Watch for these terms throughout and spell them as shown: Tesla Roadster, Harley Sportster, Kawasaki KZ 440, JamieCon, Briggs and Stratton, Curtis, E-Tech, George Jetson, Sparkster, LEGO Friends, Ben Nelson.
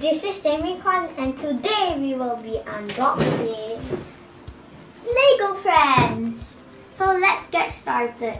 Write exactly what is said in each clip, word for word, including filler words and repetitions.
This is JamieCon and today we will be unboxing LEGO Friends! So let's get started!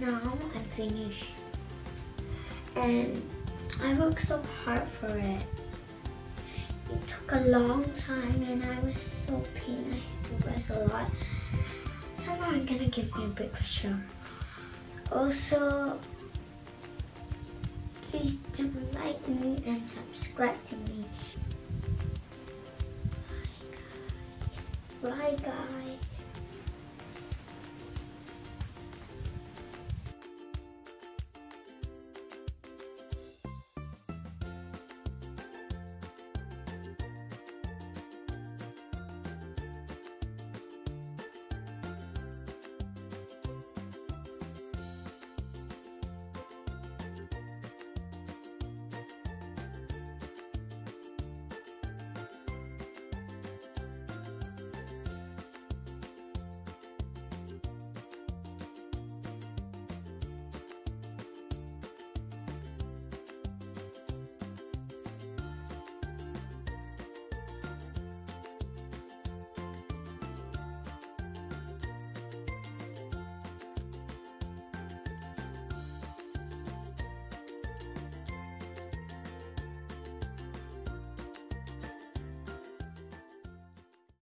Now I'm finished and I worked so hard for it. It took a long time and I was so pained. I had to rest a lot. So now I'm gonna give me a break for sure. Also, please do like me and subscribe to me. Bye guys. Bye guys.